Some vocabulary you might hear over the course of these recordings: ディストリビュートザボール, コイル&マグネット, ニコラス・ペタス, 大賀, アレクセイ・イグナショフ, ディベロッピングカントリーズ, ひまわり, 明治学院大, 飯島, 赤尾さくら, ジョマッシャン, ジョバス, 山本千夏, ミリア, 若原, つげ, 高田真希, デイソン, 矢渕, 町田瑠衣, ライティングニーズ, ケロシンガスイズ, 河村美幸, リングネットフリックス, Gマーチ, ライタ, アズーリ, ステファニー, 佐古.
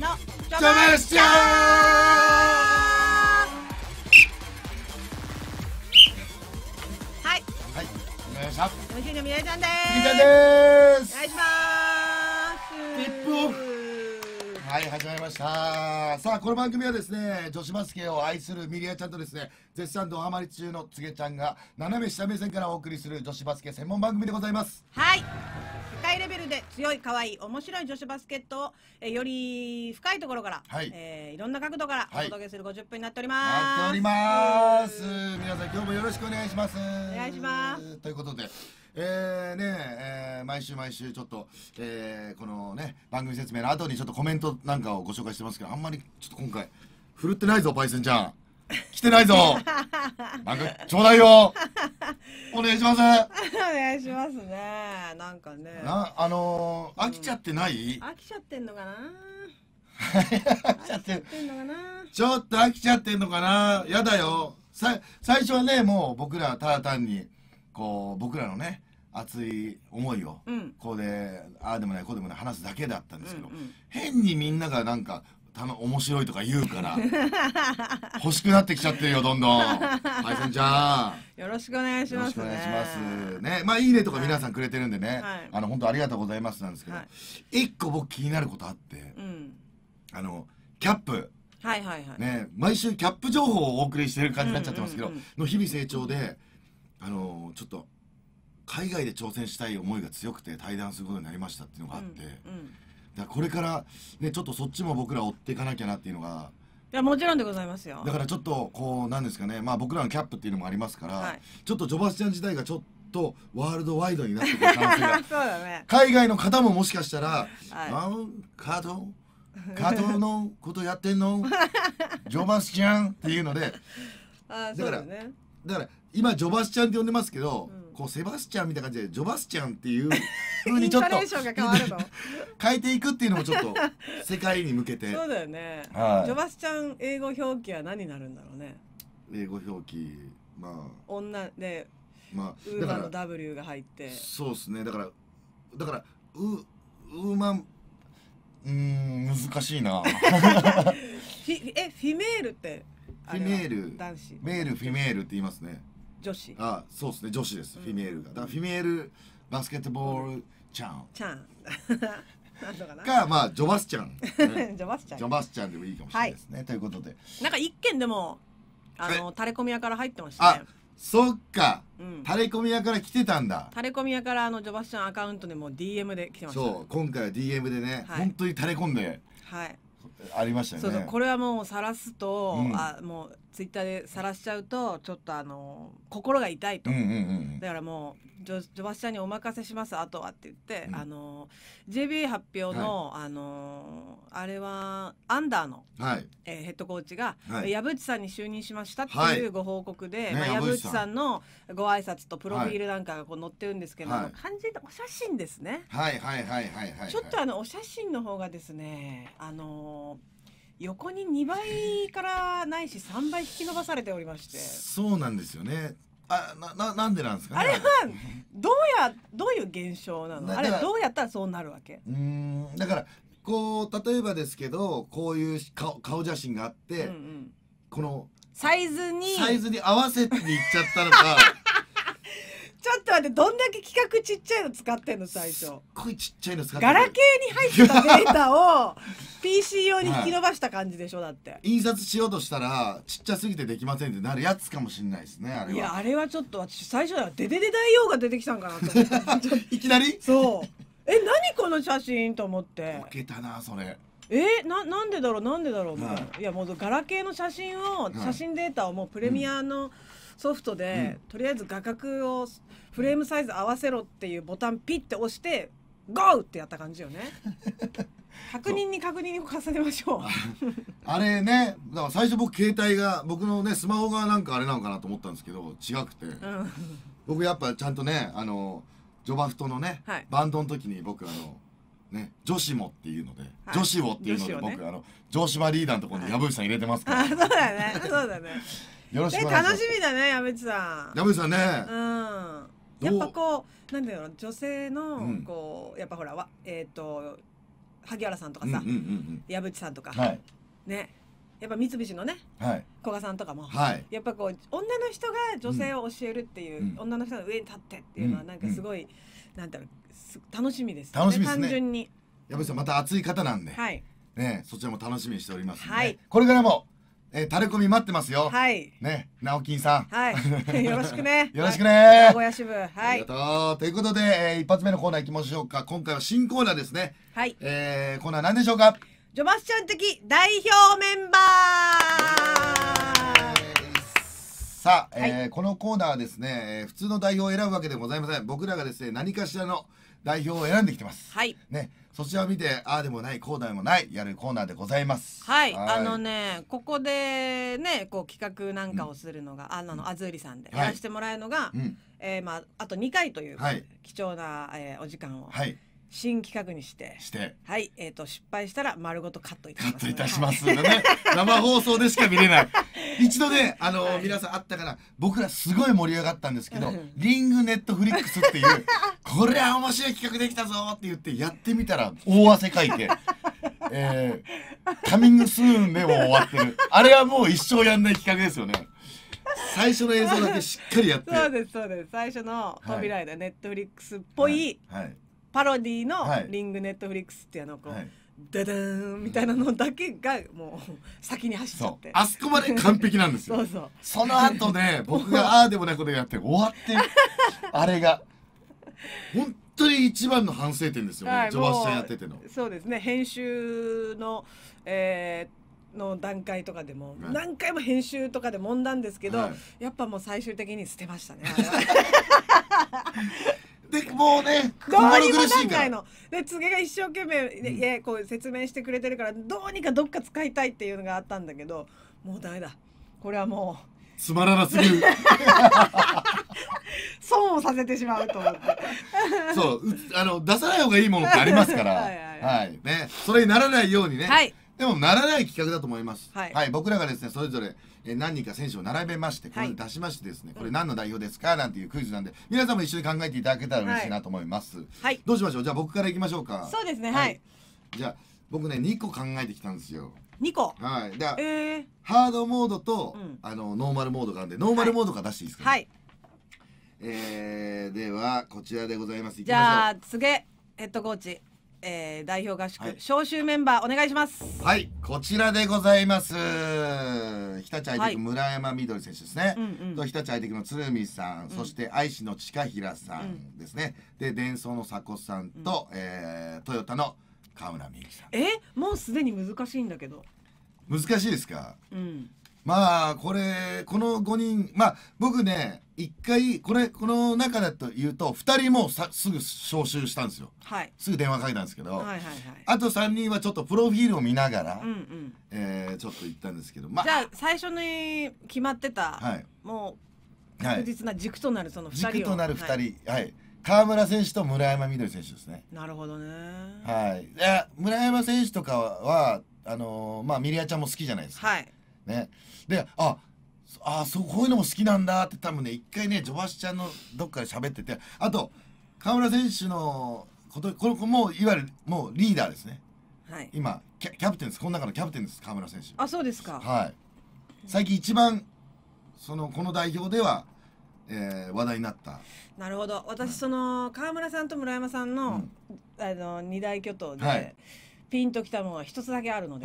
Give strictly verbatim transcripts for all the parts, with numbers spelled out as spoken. のジョブショー。はいはい、お願いします。エムシー のみえちゃんです。みえちゃんです。お願いします。リップオフ、はい、始まりました。さあ、この番組はですね、女子バスケを愛するミリアちゃんとですね、絶賛ドハマり中のつげちゃんが斜め下目線からお送りする女子バスケ専門番組でございます。はい、世界レベルで強い、可愛い、面白い女子バスケットをえより深いところから、はい、えー、いろんな角度からお届けするごじゅっぷんになっております、はい、なっております。皆さん、今日もよろしくお願いします。お願いします。ということでえーねえー、毎週毎週ちょっと、えー、このね番組説明の後にちょっとコメントなんかをご紹介してますけど、あんまりちょっと今回振るってないぞ。パイセンちゃん来てないぞ。なんかちょうだいよ。お願いします。お願いしますね。なんかねな、あのー、飽きちゃってない、うん、飽きちゃってんのかな。飽きちゃってんのかな。ちょっと飽きちゃってんのかな。やだよ。さ最初はね、もう僕らただ単にこう僕らのね熱い思いを、うん、こうでああでもないこうでもない話すだけだったんですけど、うんうん、変にみんながなんかたの面白いとか言うから欲しくなってきちゃってるよ、どんどん。パイセンちゃん、よろしくお願いしますね。よろしくお願いしますね。まあいいねとか皆さんくれてるんでね、はい、あの本当ありがとうございますなんですけど、はい、一個僕気になることあって、うん、あのキャップ、はいはいはい、ね、毎週キャップ情報をお送りしてる感じになっちゃってますけど、の日々成長で。あのちょっと海外で挑戦したい思いが強くて対談することになりましたっていうのがあって、うんうん、だからこれから、ね、ちょっとそっちも僕ら追っていかなきゃなっていうのが。いや、もちろんでございますよ。だからちょっとこうなんですかね、まあ、僕らのキャップっていうのもありますから、はい、ちょっとジョバスちゃん自体がちょっとワールドワイドになってくる可能性がそうだ、ね、海外の方ももしかしたら「はい、あカードカードのことやってんのジョバスちゃん」っていうのであ、そうだね、だから。だから今ジョバスちゃんって呼んでますけど、うん、こうセバスチャンみたいな感じでジョバスちゃんっていう風にちょっと変えていくっていうのもちょっと世界に向けて。そうだよね、はい、ジョバスちゃん英語表記は何になるんだろうね。英語表記、まあ女で、まあ、ウーマンの ダブリュー が入って、そうですね。だからだからウウーマン、うーん難しいな。えフィメールってフィメール、メール、フィメールって言いますね。女子。あ、そうですね、女子です。フィメールが、だからフィメールバスケットボールちゃん。ちゃん。なんとかな。か、まあジョバスちゃん。ジョバスちゃん。ジョバスちゃんでもいいかもしれないですね。ということで。なんか一件でもあのタレコミ屋から入ってましたね。あ、そっか。タレコミ屋から来てたんだ。タレコミ屋からあのジョバスちゃんアカウントでも ディーエム で来てました。そう、今回は ディーエム でね、本当にタレ込んで。はい。ありましたね。そうそう、これはもう晒すと、うん、あもうツイッターで晒しちゃうとちょっとあの心が痛いと、だからもうジョジョバスちゃんにお任せしますあとはって言って、うん、あの ジェイビーエー 発表の、はい、あのあれはアンダーの、はい、えー、ヘッドコーチが、はい、矢渕さんに就任しましたっていうご報告で、はい、ね、まあ、矢渕さんのご挨拶とプロフィールなんかがこう載ってるんですけど、はい、肝心のお写真ですね。はいはいはいはいはい。ちょっとあのお写真の方がですね、あの横ににばいからないしさんばい引き伸ばされておりまして。そうなんですよね。あ、な、な、なんでなんですかね。あれはどうや、どういう現象なの。あれどうやったらそうなるわけ。うん、だからこう例えばですけど、こういう顔、顔写真があって、うんうん、このサイズにサイズに合わせていっちゃったのか。ちょっと待って、どんだけ企画ちっちゃいの使ってんの。最初すっごいちっちゃいの使ってる。ガラケーに入ったデータをピーシー 用に引き伸ばした感じでしょ。だって印刷しようとしたらちっちゃすぎてできませんってなるやつかもしれないですね。あれは、いや、あれはちょっと私最初はデデデ大王が出てきたんかなと思って。いきなりそう、え、何この写真と思って。ボケたなそれ。えー、な、なんでだろう、なんでだろうみたいな、はい、いやもうガラケーの写真を、写真データをもうプレミアの、うん、ソフトで、うん、とりあえず画角をフレームサイズ合わせろっていうボタンピッて押してゴーってやった感じよね。確認に確認を重ねましょう。あれね、だから最初僕携帯が、僕のねスマホがなんかあれなのかなと思ったんですけど違くて、うん、僕やっぱちゃんとね、あのジョバフトのね、はい、バンドの時に僕あのね、女子もっていうので、女子をっていうので僕あの城島リーダーのところに矢吹さん入れてますから。そうだね、そうだね。よろしくお願いします。楽しみだね、矢吹さん。矢吹さんね。うん。やっぱこう、なんだろう、女性のこう、やっぱほら、えっと萩原さんとかさ、矢渕さんとか、はい、ね、やっぱ三菱のね、はい、古賀さんとかも、はい、やっぱこう女の人が女性を教えるっていう、うん、女の人の上に立ってっていうのはなんかすごい、うん、なんだろう、楽しみですよね。楽しみですね。単純に矢渕さんまた熱い方なんで、はい、ね、そちらも楽しみにしておりますので、はい、これからも。えー、タレコミ待ってますよ。はい。ね、ナオキンさん。はい。よろしくね。よろしくね。名古屋支部。はい。ありがとう。ということで、えー、一発目のコーナー行きましょうか。今回は新コーナーですね。はい。えー、コーナー何でしょうか。ジョマッシャン的代表メンバー。さあ、えーはい、このコーナーはですね、普通の代表を選ぶわけでございません。僕らがですね、何かしらの代表を選んできてます。はい。ね。そちらを見てああでもないこうでもないやるコーナーでございます。はい、はい、あのね、ここでね、こう企画なんかをするのが、うん、あのアズーリさんでやらせてもらうのが、はい、えー、まああとにかいという、はい、貴重な、えー、お時間を、はい、新企画にして、してはい、えっ、ー、と失敗したら丸ごとカットいたします、ね。カットいたしますので、ね、生放送でしか見れない。一度ね、あの、はい、皆さんあったから僕らすごい盛り上がったんですけど、うん、リングネットフリックスっていうこれは面白い企画できたぞって言ってやってみたら大汗かいて、えー、カミングスーンでも終わってる。あれはもう一生やんない企画ですよね。最初の映像だけしっかりやってそうですそうです。最初の扉でネットフリックスっぽい、はいはい、パロディのリングネットフリックスっていうのをこう、はい、ダダーンみたいなのだけがもう先に走っちゃって、あそこまで完璧なんですよ。そうそう、その後ね、僕がああでもないことやって終わってあれが本当に一番の反省点ですよね、はい、ジョマッシャンやってての。そうですね、編集の、えーの段階とかでも何回も編集とかで揉んだんですけど、はい、やっぱもう最終的に捨てましたね。でもうね、どうにもなんないので、つげが一生懸命、うん、いやこう説明してくれてるからどうにかどっか使いたいっていうのがあったんだけど、もうダメだ、これはもうつまらなすぎる。損をさせてしまうと思って。そう、あの出さない方がいいものってありますから、はいね、それにならないようにね、はい、でもならない企画だと思います。はい、はい、僕らがですね、それぞれ何人か選手を並べまして、これ出しましてですね、はい、これ何の代表ですかなんていうクイズなんで、皆さんも一緒に考えていただけたら嬉しいなと思います。はい、どうしましょう、じゃあ僕からいきましょうか。そうですね、はい。はい、じゃあ僕ね、にこ考えてきたんですよ。にこ。はい、で、えー、ハードモードと、うん、あのノーマルモードがあるんで、ノーマルモードから出していいですか、ね。はい。えー、ではこちらでございます。いきましょう。じゃあつげヘッドコーチ。えー、代表合宿、はい、招集メンバーお願いします。はい、こちらでございます。日立愛的村山みどり選手ですね、と日立愛的の鶴見さん、うん、そして愛知の近平さんですね、うん、で伝送の佐古さんと、うん、えー、トヨタの河村美幸さん。えー、もうすでに難しいんだけど。難しいですか、うん、まあこれこのごにん、まあ僕ねいっかいこれこの中だと言うとふたりもさすぐ招集したんですよ、はい、すぐ電話かけたんですけど、あとさんにんはちょっとプロフィールを見ながら、うん、うん、えー、ちょっと行ったんですけど、まあ、じゃあ最初に決まってた、はい、もう確実な軸となるそのふたりを軸となるふたり、はい、はい、河村選手と村山みどり選手ですね。なるほどね、はい、いや村山選手とかはあのー、まあミリアちゃんも好きじゃないですか、はい、ね、であああそうこういうのも好きなんだって多分ね一回ねジョバシちゃんのどっかで喋ってて、あと河村選手のことこの子もいわゆるもうリーダーですね、はい、今キ ャ, キャプテンです。この中のキャプテンです河村選手。あ、そうですか、はい、最近一番そのこの代表では、えー、話題になった。なるほど。私その河村さんと村山さん の,、うん、あの二大巨頭で、はい、ピンときたものが一つだけあるので。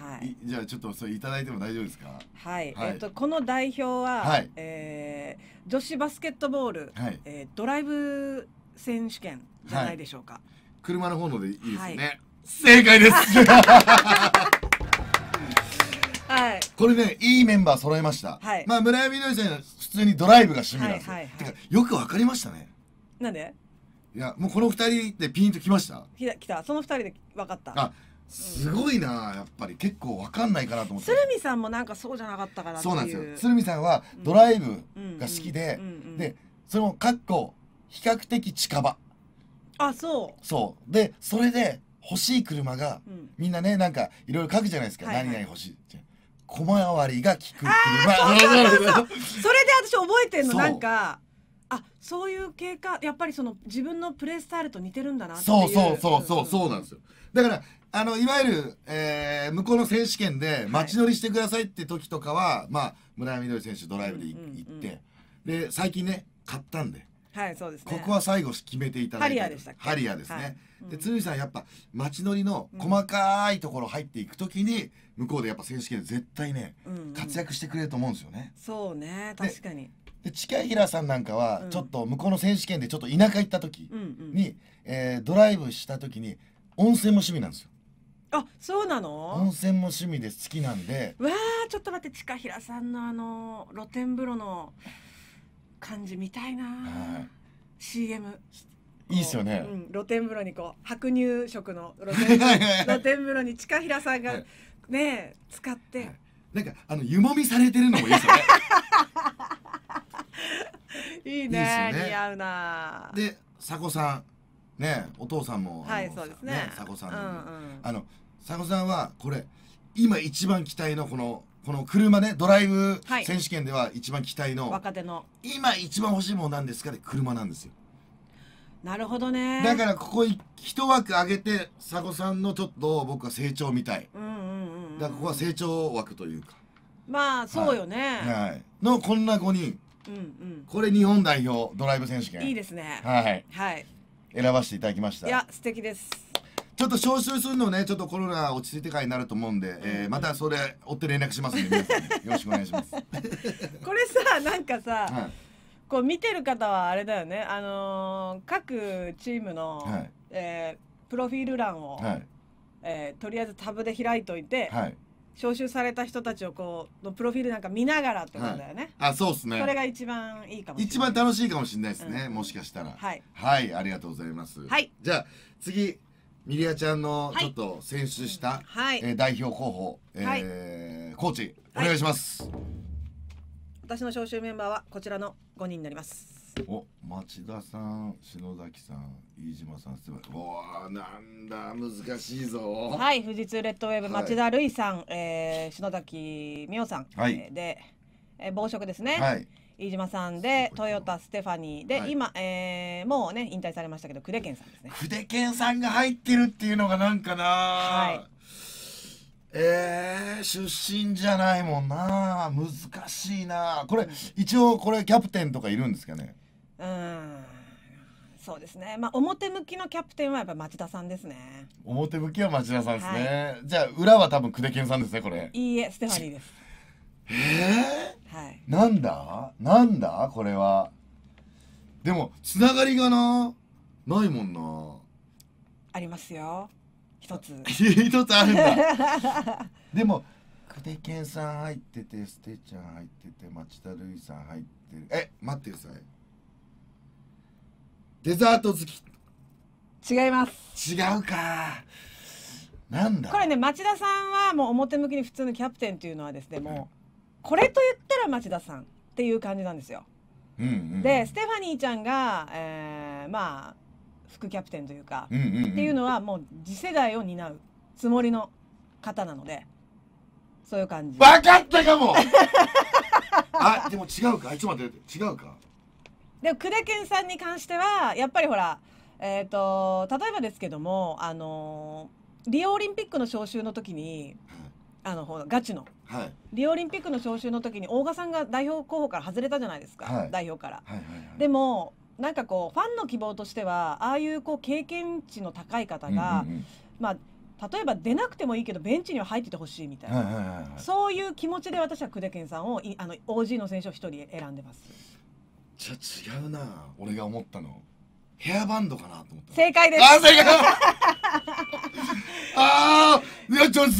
はい、じゃあちょっとそれいただいても大丈夫ですか。はい、はい、えっとこの代表は、はい、えー、女子バスケットボール、はい、えー、ドライブ選手権じゃないでしょうか、はい、車の方のでいいですね、はい、正解です。はい、これねいいメンバー揃えました、はい、まあ村山みどり選手普通にドライブが趣味なんですよ。てかよくわかりましたね。なんでいやもうこのふたりでピンときました。きたきた、そのふたりでわかった。あ、すごいな、やっぱり結構わかんないかなと思って。鶴見さんもなんかそうじゃなかったかなっていう。そうなんですよ、鶴見さんはドライブが好きで、でそれもかっこ比較的近場。あ、そうそうで、それで欲しい車が、うん、みんなねなんかいろいろ書くじゃないですか、はい、はい、何々欲しいって小回りが利く車。それで私覚えてんのなんかあ、そういう経過、やっぱりその自分のプレースタイルと似てるんだなっていう。そうそうそうそうなんですよ。だからあのいわゆる、えー、向こうの選手権で待ち乗りしてくださいって時とかは、はい、まあ村山緑選手ドライブで行って、で最近ね買ったんで、はい、そうですね、ここは最後決めていただいて、ハリアーでしたっけ？ハリアーですね。はい、うん、で鶴見さんやっぱ待ち乗りの細かいところ入っていくときに、うん、向こうでやっぱ選手権で絶対ね、うんうん、活躍してくれると思うんですよね。そうね、確かに。で近平さんなんかはちょっと向こうの選手権でちょっと田舎行った時に、えー、ドライブした時に温泉も趣味なんですよ。あ、そうなの？温泉も趣味で好きなんで。わあ、ちょっと待って、近平さんのあの露天風呂の感じみたいな。はい、シーエム。いいっすよね、うん。露天風呂にこう白乳色の露天風呂、露天風呂に近平さんがね、はい、使って、はい。なんかあの湯もみされてるのもいいですよね。いいね、似合うな。で、佐古さんね、お父さんもはい、そうですね。佐古さん、あの佐古さんはこれ今一番期待のこのこの車ね、ドライブ選手権では一番期待の若手の今一番欲しいものなんですかで車なんですよ。なるほどね。だからここ一枠上げて佐古さんのちょっと僕は成長みたい。うんうんうん。だからここは成長枠というか。まあそうよね。はい。のこんなごにん。うんうん、これ日本代表ドライブ選手権いいですね。はい、はい、選ばせていただきました。いや素敵です。ちょっと招集するのね、ちょっとコロナ落ち着いてからになると思うんで、うん、えー、またそれ追って連絡しますので皆さんよろしくお願いします。これさ、なんかさ、はい、こう見てる方はあれだよね、あのー、各チームの、はい、えー、プロフィール欄を、はい、えー、とりあえずタブで開いといて、はい、招集された人たちをこうのプロフィールなんか見ながらってことだよね。はい、あ、そうですね。それが一番いいかもしれない。一番楽しいかもしれないですね。うん、もしかしたら。はい、はい、ありがとうございます。はい、じゃあ次ミリアちゃんのちょっと選出した、はい、えー、代表候補、えー、はい、コーチお願いします。はい、私の招集メンバーはこちらのごにんになります。お、町田さん、篠崎さん、飯島さん、お、なんだ難しいぞ。はい、富士通レッドウェーブ、町田瑠衣さん、はい、えー、篠崎美桜さん、はい、えー、で、えー、暴食ですね、はい、飯島さんで、トヨタステファニーで、はい、今、えー、もうね引退されましたけど、久手堅さんですね。久手堅さんが入ってるっていうのがなんかな、はい、えー、出身じゃないもんな、難しいなこれ、うん、一応これキャプテンとかいるんですかね。うん、そうですね、まあ表向きのキャプテンはやっぱ町田さんですね。表向きは町田さんですね、はい、じゃあ裏は多分久手堅さんですね。これいいえ、ステファニーです。ええー、はい、なんだなんだこれは。でもつながりがなないもんな。ありますよ、一つ。一つあるんだ。でも久手堅さん入ってて、ステちゃん入ってて、町田瑠衣さん入ってる。え、待ってください、デザート好き。違います。違うか。なんだ。これね、町田さんはもう表向きに普通のキャプテンっていうのはですね、もうこれと言ったら町田さんっていう感じなんですよ。うんうん、で、ステファニーちゃんが、えー、まあ副キャプテンというか、うんうんうん、っていうのはもう次世代を担うつもりの方なので、そういう感じ。分かったかも。あ、でも違うか。いつまで違うか。で久手堅さんに関してはやっぱりほら、えー、と例えばですけども、あのー、リオオリンピックの招集の時に、はい、あのほらガチの、はい、リオオリンピックの招集の時に大賀さんが代表候補から外れたじゃないですか、はい、代表から。でもなんかこうファンの希望としてはああいうこう経験値の高い方が、まあ、例えば出なくてもいいけどベンチには入っててほしいみたいな、そういう気持ちで私は久手堅さんをあの オージー の選手を一人選んでます。じゃ違うな、俺が思ったのヘアバンドかなと思った。正解です。あ、正解。あー、いやちょっと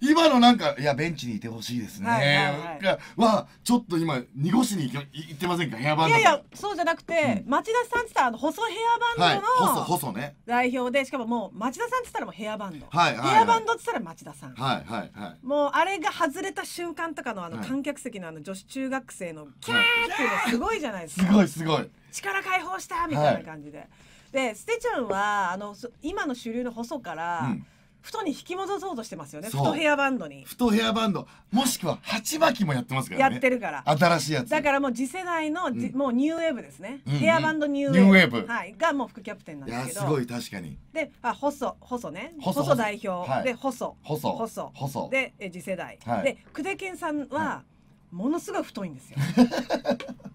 今のなんか、いやベンチにいてほしいですね、はいやはちょっと今濁しにいってませんか、ヘアバンド。いやいやそうじゃなくて、うん、町田さんって言ったらあの細ヘアバンドの、はい、細細ね代表で、しかももう町田さんって言ったらもうヘアバンド、ヘアバンドって言ったら町田さん、はいはいはい、もうあれが外れた瞬間とかのあの観客席のあの女子中学生のキャーっていうのすごいじゃないですか、はい、すごいすごい、力解放したみたいな感じで、はい、でステちゃんはあの今の主流の細から、うん、ふとに引き戻そうとしてますよね。ふとヘアバンドに、ふとヘアバンドもしくは鉢巻きもやってますからね。やってるから新しいやつだから、もう次世代の、うん、もうニューウェーブですね。ヘアバンドニューウェーブ、はい、がもう副キャプテンなんですけど、いやすごい確かに。で、あ細細ね細代表で細細細で次世代で、久手堅さんはものすごい太いんですよ。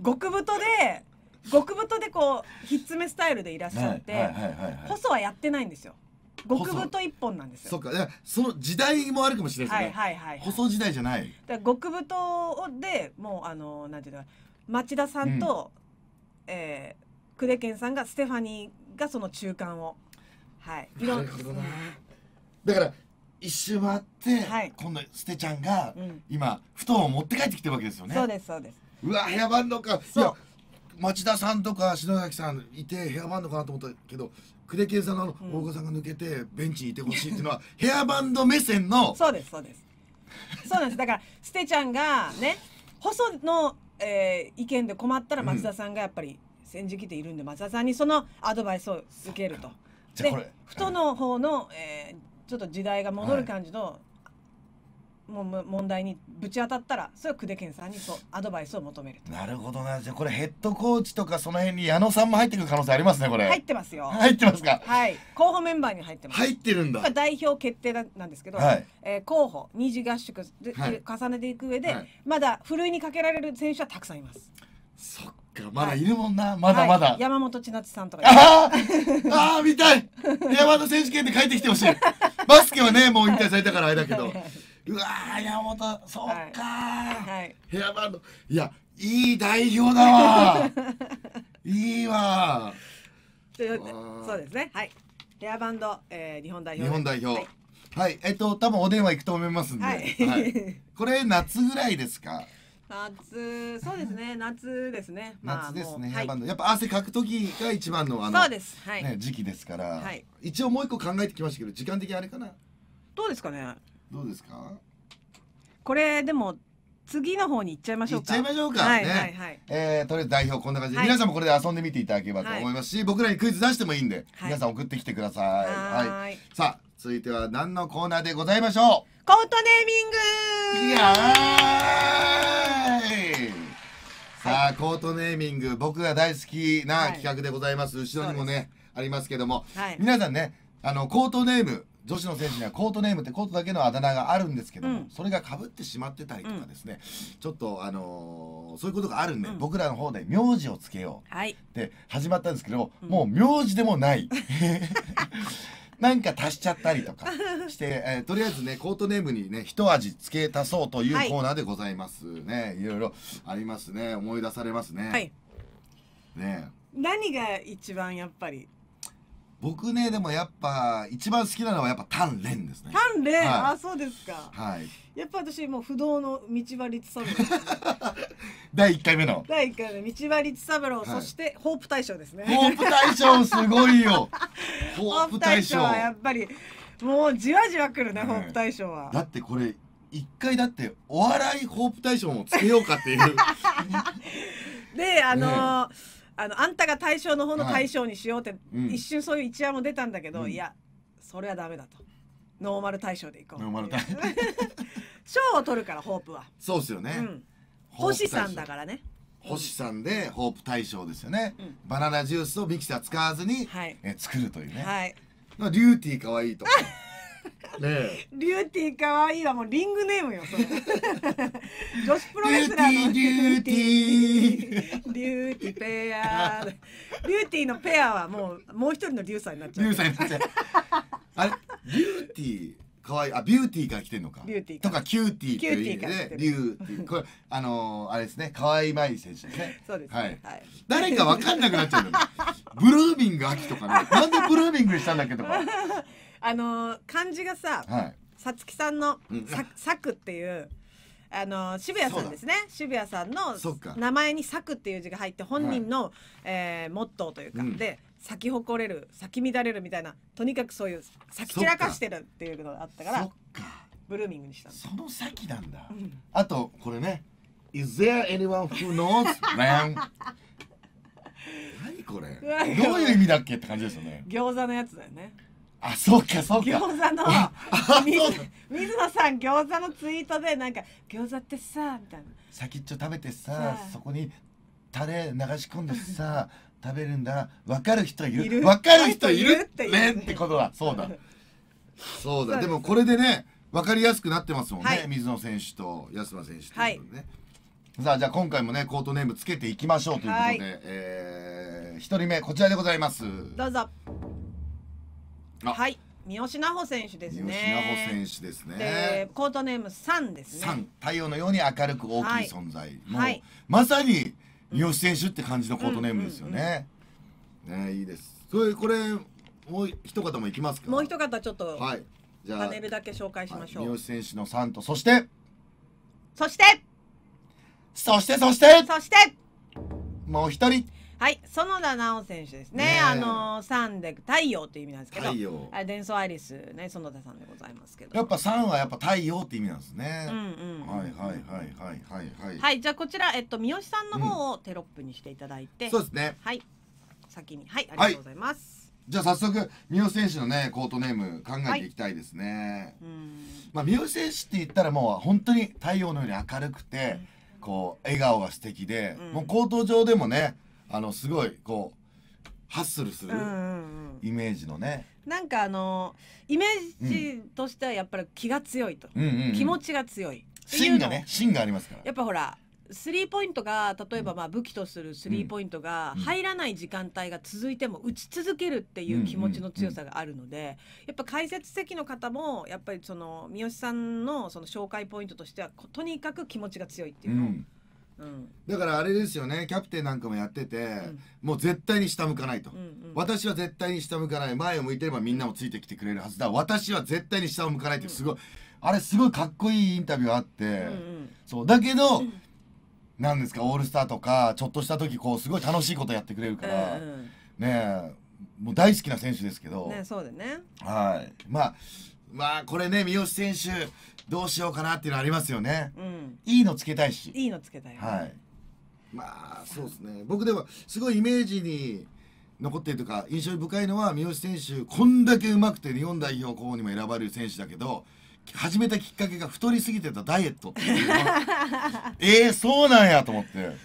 極太で極太でこうひっつめスタイルでいらっしゃって、細はやってないんですよ。極太一本なんですよ。そうか、その時代もあるかもしれないですね。細時代じゃない。だから極太でもうあのなんていうの、町田さんと、うん、えー、久手堅さんが、ステファニーがその中間を、はい。なるほどね。だから一周回って、はい、今度ステちゃんが、うん、今布団を持って帰ってきてるわけですよね。そうですそうです。うわヘアバンドか。そう。町田さんとか篠崎さんいてヘアバンドかなと思ったけど、久手堅さんの大御さんが抜けてベンチにいてほしいっていうのは、ヘアバンド目線のそうですそうですそうなんです。だからステちゃんがね、細の、えー、意見で困ったら町田さんがやっぱり先陣切っているんで、町田さんにそのアドバイスを受けると。で太の方の、えー、ちょっと時代が戻る感じの、はいもう問題にぶち当たったら、それは久手堅さんにそうアドバイスを求める。なるほどな。じゃあこれヘッドコーチとかその辺に矢野さんも入ってくる可能性ありますね。これ入ってますよ。入ってますか。はい、候補メンバーに入ってます。入ってるんだ。代表決定なんですけど、はい、えー、候補二次合宿で、はい、重ねていく上で、はい、まだふるいにかけられる選手はたくさんいます。そっか、まだいるもんな、はい、まだまだ、はい、山本千夏さんとか。ああ見たい。山本選手権で帰ってきてほしい。バスケはねもう引退されたからあれだけどうわー山本、そうかー、はいはい、ヘアバンド、いやいい代表だわーいいわーそうですね、はい、ヘアバンド、えー、日本代表、日本代表、はい、はい、えっと多分お電話行くと思いますんで、はいはい、これ夏ぐらいですか。夏、そうですね、夏ですね、夏ですね。ヘアバンドやっぱ汗かく時が一番のあの時期ですから、はい、一応もう一個考えてきましたけど、時間的にあれかな、どうですかね。どうですか。これでも次の方に行っちゃいましょうか。行っちゃいましょうかね。えーとりあえず代表こんな感じで、皆さんもこれで遊んでみていただければと思いますし、僕らにクイズ出してもいいんで、皆さん送ってきてください。はい。さあ続いては何のコーナーでございましょう。コートネーミング。いやーい。さあコートネーミング、僕が大好きな企画でございます。後ろにもねありますけども、皆さんねあのコートネーム。女子の選手にはコートネームってコートだけのあだ名があるんですけども、うん、それがかぶってしまってたりとかですね、うん、ちょっとあのー、そういうことがあるんで、うん、僕らの方で名字をつけようって始まったんですけど、はい、もう名字でもない、うん、なんか足しちゃったりとかして、えー、とりあえずねコートネームにね一味つけ足そうというコーナーでございますね、はい、いろいろありますね、思い出されますね。はい、ね何が一番やっぱり僕ね、でもやっぱ一番好きなのはやっぱ鍛錬ですね。鍛錬、はい、あ、そうですか。はい。やっぱ私もう不動の道場律三郎。第一回目の。第一回目の道場律三郎、はい、そしてホープ大賞ですね。ホープ大賞すごいよ。ホープ大賞はやっぱりもうじわじわくるね、はい、ホープ大賞は。だってこれ一回だってお笑いホープ大賞もつけようかっていう。で、あのー。ねあのあんたが大賞の方の大賞にしようって、はいうん、一瞬そういう一案も出たんだけど、うん、いやそれはダメだと、ノーマル大賞でいこう。ノーマル大賞を取るからホープは。そうですよね、うん、星さんだからね。星さんでホープ大賞ですよね、うん、バナナジュースをミキサー使わずに、はい、え作るというね、はい、リューティーかわいいとかね、リューティーかわいいはもうリングネームよそれ。女子プロレスラーのリューティーリューティーペアリューティーのペアはもうもう一人のリュウさんになっちゃう。リュウさんになっちゃう。あれリューティーかわいい、あビューティーから来てんのか。ビューティーとかキューティーという意味でリューティー、これあのあれですね、かわいいまい選手ですね。そうですね。はい。誰かわかんなくなっちゃうの。ブルーミング秋とかね。なんでブルーミングにしたんだっけとか。あの漢字がさ、さつきさんの「さく」っていうあの渋谷さんですね、渋谷さんの名前に「さく」っていう字が入って、本人の、はいえー、モットーというか、うん、で咲き誇れる、咲き乱れるみたいな、とにかくそういう咲き散らかしてるっていうのがあったからブルーミングにしたの。その先なんだ、うん、あとこれね「Is there anyone who knows Ram？」何これどういう意味だっけって感じですよね。餃子のやつだよね。あ、そうかそうか。餃子の水野さん、餃子のツイートでなんか餃子ってさみたいな、先っちょ食べてさ、そこにタレ流し込んでさ食べるんだ、分かる人いる、分かる人いるねってことは、そうだそうだ。でもこれでね分かりやすくなってますもんね、水野選手と安間選手ということでね。さあ、じゃあ今回もねコートネームつけていきましょうということで、えーひとりめこちらでございます。どうぞ。はい、三好南穂選手ですね。三好南穂選手ですね。コートネームさんですね。さん、太陽のように明るく大きい存在の、はい、まさに三好選手って感じのコートネームですよね。ね、いいです。それこれもう一方もいきますか。もう一方ちょっと、はい、じゃあパネルだけ紹介しましょう。三好選手のさんと、そしてそしてそしてそしてそしてもう一人。はい、園田直選手ですね。あのさんで太陽という意味なんですけど、あ、デンソーアイリスね、園田さんでございますけど。やっぱさんはやっぱ太陽って意味なんですね。うんうん。はいはいはいはいはいはい。はい、じゃあこちらえっと三好さんの方をテロップにしていただいて。そうですね。はい。先に、はい、ありがとうございます。じゃあ早速三好選手のねコートネーム考えていきたいですね。まあ三好選手って言ったらもう本当に太陽のように明るくて、こう笑顔が素敵で、もうコート上でもね。あのすごいこうハッスルするイメージのね、なんかあのイメージとしてはやっぱり気が強いと、気持ちが強い芯がね、芯がありますから。やっぱほらスリーポイントが例えばまあ武器とするスリーポイントが入らない時間帯が続いても打ち続けるっていう気持ちの強さがあるので、やっぱ解説席の方もやっぱりその三好さんのその紹介ポイントとしてはとにかく気持ちが強いっていうのを、うん、だからあれですよね、キャプテンなんかもやってて、もう絶対に下向かないと、私は絶対に下向かない、前を向いてればみんなもついてきてくれるはずだ、私は絶対に下を向かないって、すごいあれすごいかっこいいインタビューがあって、そうだけど何ですか、オールスターとかちょっとした時こうすごい楽しいことやってくれるからね、もう大好きな選手ですけど、はい、まあまあこれね三好選手どうしようかなっていうのありますよね。うん、いいのつけたいし。いいのつけたい、ね。はい。まあそうですね。僕でもすごいイメージに残っているとか印象に深いのは三好選手、こんだけうまくて日本代表候補にも選ばれる選手だけど、始めたきっかけが太りすぎてたダイエットっていう。ええ、そうなんやと思って。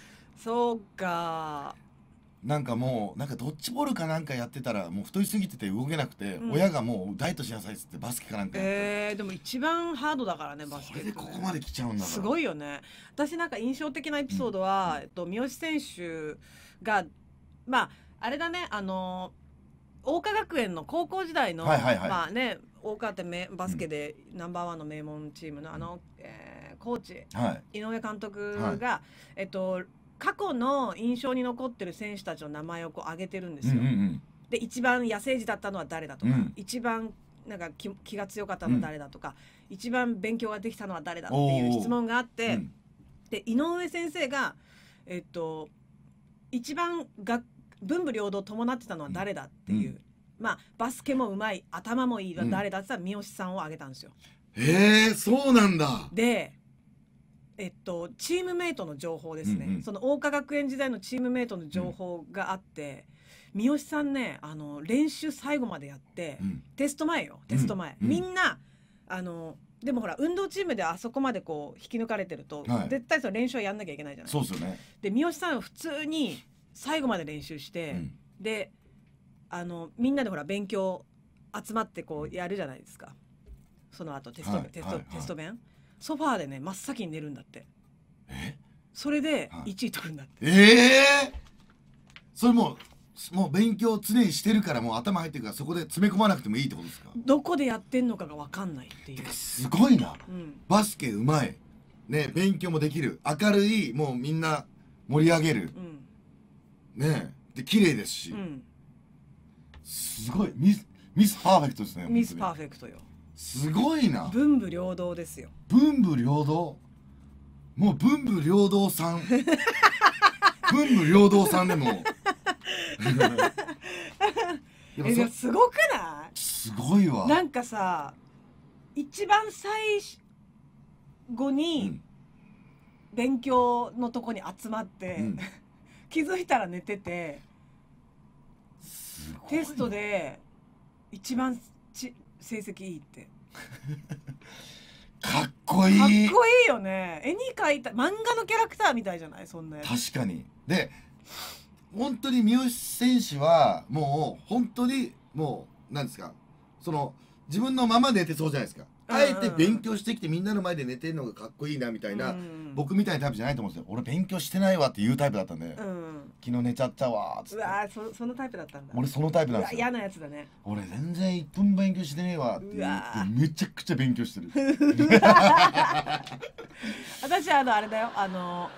そうか。なんかもうなんかドッジボールかなんかやってたらもう太りすぎてて動けなくて、うん、親がもうダイエットしなさいっつってバスケかなんかやって、えー、でも一番ハードだからねバスケ、ね、それでここまで来ちゃうんだからすごいよね。私なんか印象的なエピソードは、うん、えっと、三好選手がまああれだね、あの桜花学園の高校時代のまあね、桜花ってめバスケでナンバーワンの名門チームのあの、えー、コーチ、はい、井上監督が、はい、えっと過去の印象に残ってる選手たちの名前をこう挙げてるんですよ。で一番野生児だったのは誰だとか、うん、一番なんか 気, 気が強かったのは誰だとか、うん、一番勉強ができたのは誰だっていう質問があって、うん、で井上先生が、えっと、一番が文武両道を伴ってたのは誰だっていう、うん、まあバスケもうまい頭もいいは誰だって言ったら三好さんを挙げたんですよ。へー、そうなんだ。でえっと、チームメイトの情報ですね、うん、うん、その桜花学園時代のチームメイトの情報があって、うん、三好さんね、あの練習最後までやって、うん、テスト前よテスト前、うん、みんなあのでもほら運動チームであそこまでこう引き抜かれてると、はい、絶対その練習はやんなきゃいけないじゃないですか。そうですよね。で三好さん普通に最後まで練習して、うん、であのみんなでほら勉強集まってこうやるじゃないですか、その後テスト、はい、テスト、はい、テスト弁。ソファーでね真っ先に寝るんだって。え、それでいちい取るんだって。ええ、それもうもう勉強常にしてるからもう頭入ってるからそこで詰め込まなくてもいいってことですか。どこでやってんのかが分かんないっていう。すごいな、うん、バスケうまいね、勉強もできる、明るい、もうみんな盛り上げる、うん、ねえで綺麗ですし、うん、すごいミスミスパーフェクトですね。ミスパーフェクトよ。すごいな。文武両道ですよ。文武両道、もう文武両道さん文武両道さんでもえ、でもすごくない？すごいわ。なんかさ、一番最後に勉強のとこに集まって、うん、気づいたら寝てて、テストで一番ち成績いいってかっこいい、かっこいいよね。絵に描いた漫画のキャラクターみたいじゃない、そんなやつ。確かに。で本当に三好選手はもう本当にもうなんですか、その自分のまま寝てそうじゃないですか。あえて勉強してきてみんなの前で寝てるのがかっこいいなみたいな、うん、僕みたいなタイプじゃないと思うんですよ。俺勉強してないわっていうタイプだったんで、うん、昨日寝ちゃったわっつって。うわー、 そ, そのタイプだったんだ。俺そのタイプなんですよ。嫌なやつだね。俺全然いっぷん勉強してねえわって言ってめちゃくちゃ勉強してる私あのあれだよ、あの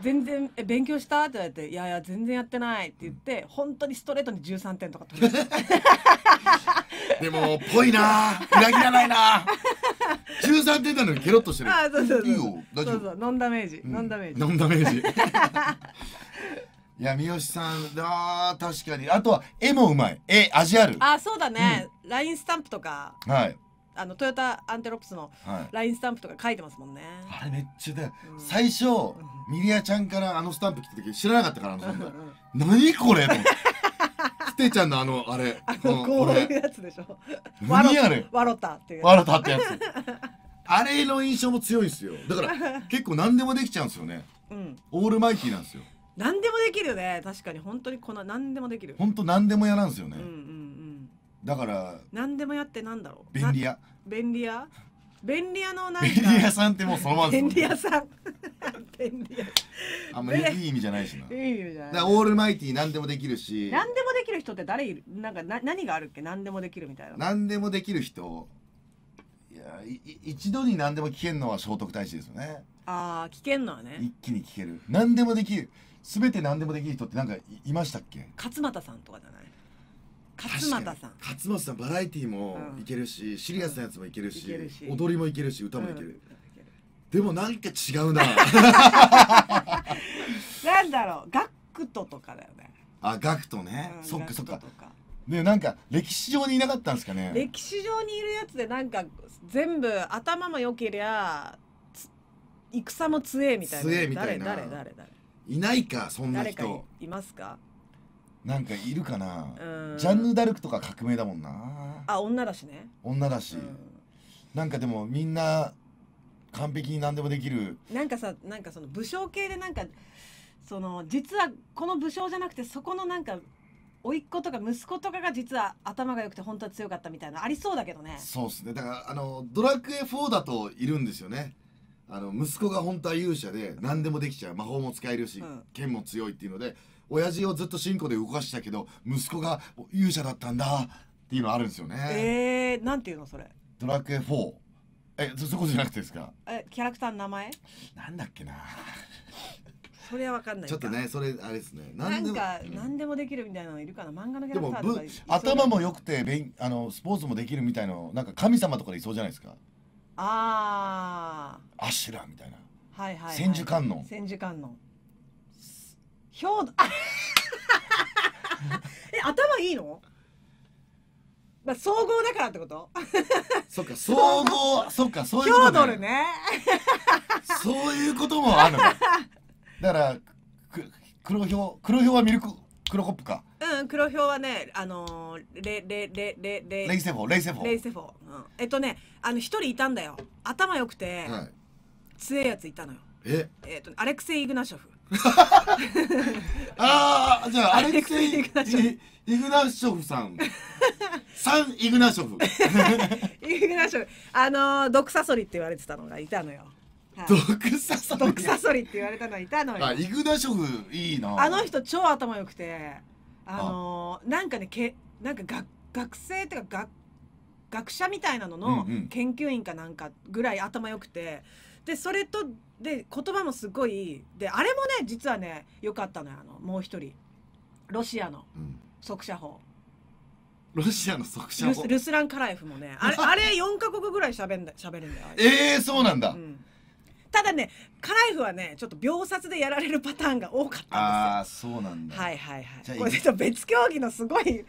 全然え勉強したって言われて「いやいや全然やってない」って言って、うん、本当にストレートにじゅうさんてんとか取りましたでもぽいな、裏切らないなじゅうさんてんなのにケロッとしてる。ああそうそうそう、いいよ大丈夫。そうそう、ノンダメージ、うん、ノンダメージノンダメージいや三好さんだ、確かに。あとは絵もうまい、絵味ある。あそうだね、うん、ラインスタンプとか、はい、あのトヨタアンテロプスのラインスタンプとか書いてますもんね。はい、あれめっちゃだよ、うん、最初ミリアちゃんからあのスタンプ来た時知らなかったから、あの存在何これステちゃんのあのあれあのこういうやつでしょ、何あれわろたっていうわろたってやつあれの印象も強いですよ。だから結構何でもできちゃうんですよね、うん、オールマイティーなんですよ。何でもできるよね、確かに。本当にこの何でもできる、本当何でもやなんですよね、うんうんうん。だから何でもやって、なんだろう、便利屋、便利屋、便利屋の何か、便利屋さんってもうそのままです、ね、便利屋さん便利屋あんまりいい意味じゃないしな、いい意味じゃない。だからオールマイティー、何でもできるし。何でもできる人って誰いる、なんかな、何があるっけ、何でもできるみたいな。何でもできる人、いやい一度に何でも聞けるのは聖徳太子ですよね。ああ聞けるのはね、一気に聞ける、何でもできる、全て何でもできる人ってなんか い, いましたっけ。勝俣さんとかじゃない。勝俣さん、勝俣さんバラエティーもいけるし、シリアスなやつもいけるし、踊りもいけるし、歌もいける。でもなんか違うな。なんだろう、ガクトとかだよね。あ、ガクトね。そっかそっか。でなんか歴史上にいなかったんですかね。歴史上にいるやつでなんか全部頭も良けりゃ戦も強えみたいな。強えみたいな。誰誰誰誰。いないかそんな人。誰かいますか。なんかいるかな。ジャンヌ・ダルクとか革命だもんな。あ、女だしね。女だし、うん、なんかでもみんな完璧に何でもできる。なんかさ、なんかその武将系でなんかその実はこの武将じゃなくてそこのなんか甥っ子とか息子とかが実は頭が良くて本当は強かったみたいなありそうだけどね。そうですね。だからあのドラクエフォーだといるんですよね。あの息子が本当は勇者で何でもできちゃう、魔法も使えるし、うん、剣も強いっていうので。親父をずっと信仰で動かしたけど息子が勇者だったんだっていうのあるんですよね。えー、なんていうのそれ。ドラクエフォー。え、そこじゃなくてですか。え、キャラクターの名前なんだっけなそれはわかんない。ちょっとね、それあれですね。なんか何でもできるみたいなのいるかな。漫画のキャラクターとか。でも頭も良くてべんあのスポーツもできるみたいなのなんか神様とかでいそうじゃないですか。ああ。アシュラみたいな。はいはい、はい。千手観音。千手観音。兵頭え、頭いいの？まあ、総合だからってこと？そっか、総合、そっか、そういうことだよ。兵頭ね。そういうこともある。だから黒ひょう、黒ひょうはミルク黒コップか。うん、黒ひょうはね、あのー、レレレレレレイセフォー、レイセフォー、レイセフォー。うん、えっとね、あの一人いたんだよ。頭良くて、はい、強いやついたのよ。え、えっとアレクセイ・イグナショフ。ああ、じゃあアレクセイ・イグナショフさん、サン・イグナショフ、イグナショフ、あの毒サソリって言われてたのがいたのよ。毒サソリ、毒サソリって言われたのいたのよ。あ、イグナショフいいな。あの人超頭良くて、あのなんかね、けなんか学学生っていうか学学者みたいなのの研究員かなんかぐらい頭良くて、でそれとで言葉もすごいで、あれもね実はね良かったのよ。あのもう一人ロシアの速射砲、ロシアの速射砲、ルスラン・カラエフもね、あれあれよんかこくぐらいしゃべるんだよ。ええ、そうなんだ。ただねカラエフはねちょっと秒殺でやられるパターンが多かったんですよ。ああそうなんだ。はいはいはい。これちょっと別競技のすごい